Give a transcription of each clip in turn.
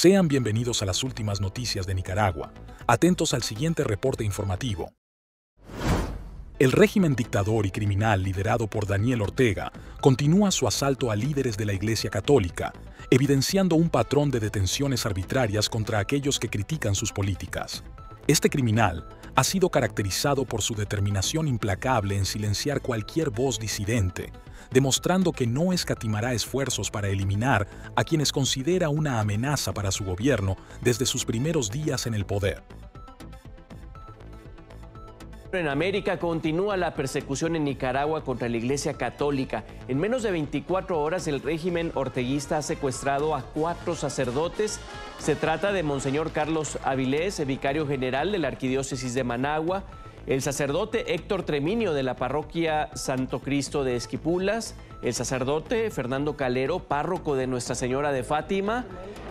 Sean bienvenidos a las últimas noticias de Nicaragua. Atentos al siguiente reporte informativo. El régimen dictador y criminal liderado por Daniel Ortega continúa su asalto a líderes de la Iglesia Católica, evidenciando un patrón de detenciones arbitrarias contra aquellos que critican sus políticas. Este criminal ha sido caracterizado por su determinación implacable en silenciar cualquier voz disidente, demostrando que no escatimará esfuerzos para eliminar a quienes considera una amenaza para su gobierno desde sus primeros días en el poder. En América continúa la persecución en Nicaragua contra la Iglesia Católica. En menos de 24 horas el régimen orteguista ha secuestrado a 4 sacerdotes. Se trata de Monseñor Carlos Avilés, vicario general de la Arquidiócesis de Managua, el sacerdote Héctor Treminio de la parroquia Santo Cristo de Esquipulas, el sacerdote Fernando Calero, párroco de Nuestra Señora de Fátima,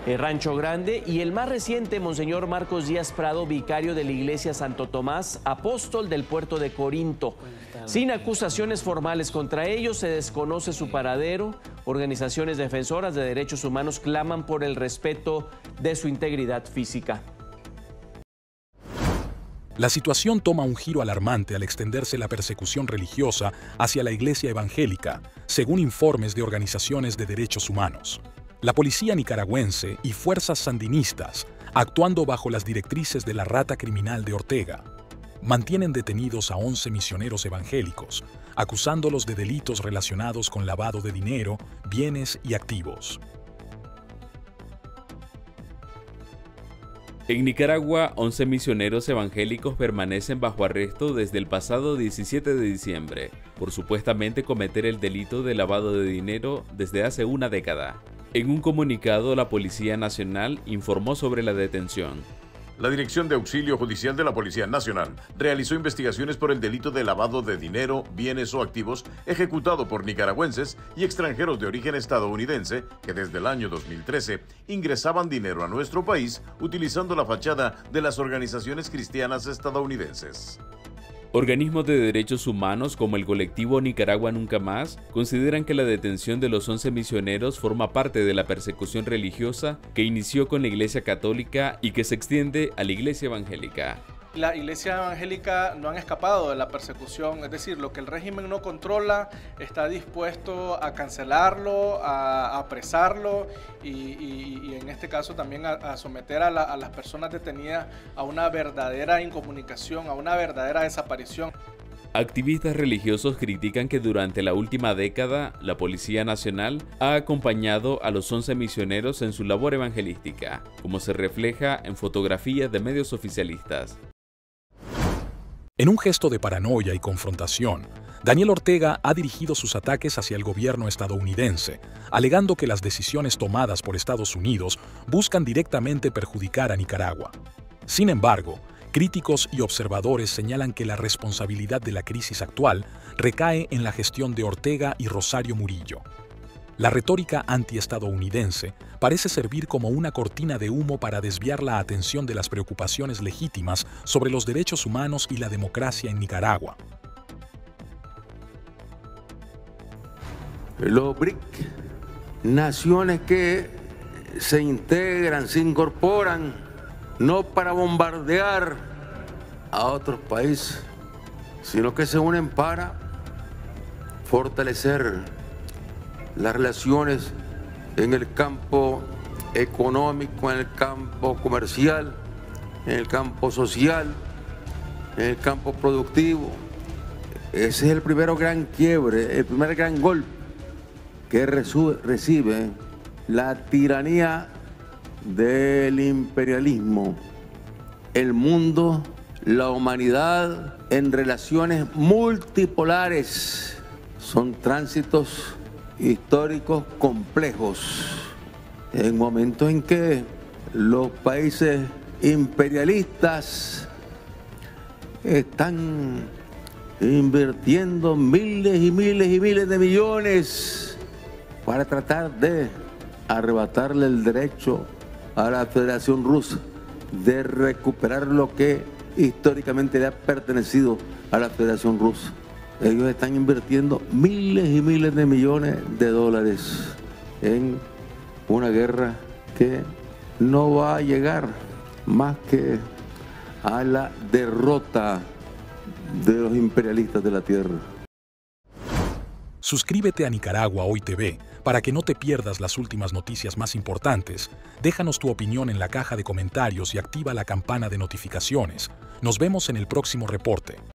Rancho Grande, y el más reciente, Monseñor Marcos Díaz Prado, vicario de la Iglesia Santo Tomás, apóstol del puerto de Corinto. Sin acusaciones formales contra ellos, se desconoce su paradero. Organizaciones defensoras de derechos humanos claman por el respeto de su integridad física. La situación toma un giro alarmante al extenderse la persecución religiosa hacia la Iglesia evangélica, según informes de organizaciones de derechos humanos. La policía nicaragüense y fuerzas sandinistas, actuando bajo las directrices de la rata criminal de Ortega, mantienen detenidos a 11 misioneros evangélicos, acusándolos de delitos relacionados con lavado de dinero, bienes y activos. En Nicaragua, 11 misioneros evangélicos permanecen bajo arresto desde el pasado 17 de diciembre por supuestamente cometer el delito de lavado de dinero desde hace una década. En un comunicado, la Policía Nacional informó sobre la detención. La Dirección de Auxilio Judicial de la Policía Nacional realizó investigaciones por el delito de lavado de dinero, bienes o activos ejecutado por nicaragüenses y extranjeros de origen estadounidense que desde el año 2013 ingresaban dinero a nuestro país utilizando la fachada de las organizaciones cristianas estadounidenses. Organismos de derechos humanos como el colectivo Nicaragua Nunca Más consideran que la detención de los 11 misioneros forma parte de la persecución religiosa que inició con la Iglesia Católica y que se extiende a la Iglesia Evangélica. La Iglesia Evangélica no han escapado de la persecución, es decir, lo que el régimen no controla está dispuesto a cancelarlo, a apresarlo y en este caso también a someter a las personas detenidas a una verdadera incomunicación, a una verdadera desaparición. Activistas religiosos critican que durante la última década la Policía Nacional ha acompañado a los 11 misioneros en su labor evangelística, como se refleja en fotografías de medios oficialistas. En un gesto de paranoia y confrontación, Daniel Ortega ha dirigido sus ataques hacia el gobierno estadounidense, alegando que las decisiones tomadas por Estados Unidos buscan directamente perjudicar a Nicaragua. Sin embargo, críticos y observadores señalan que la responsabilidad de la crisis actual recae en la gestión de Ortega y Rosario Murillo. La retórica antiestadounidense parece servir como una cortina de humo para desviar la atención de las preocupaciones legítimas sobre los derechos humanos y la democracia en Nicaragua. Los BRIC, naciones que se integran, se incorporan, no para bombardear a otros países, sino que se unen para fortalecer las relaciones en el campo económico, en el campo comercial, en el campo social, en el campo productivo. Ese es el primer gran quiebre, el primer gran golpe que recibe la tiranía del imperialismo. El mundo, la humanidad en relaciones multipolares son tránsitos históricos complejos, en momentos en que los países imperialistas están invirtiendo miles y miles y miles de millones para tratar de arrebatarle el derecho a la Federación Rusa de recuperar lo que históricamente le ha pertenecido a la Federación Rusa. Ellos están invirtiendo miles y miles de millones de dólares en una guerra que no va a llegar más que a la derrota de los imperialistas de la tierra. Suscríbete a Nicaragua Hoy TV para que no te pierdas las últimas noticias más importantes. Déjanos tu opinión en la caja de comentarios y activa la campana de notificaciones. Nos vemos en el próximo reporte.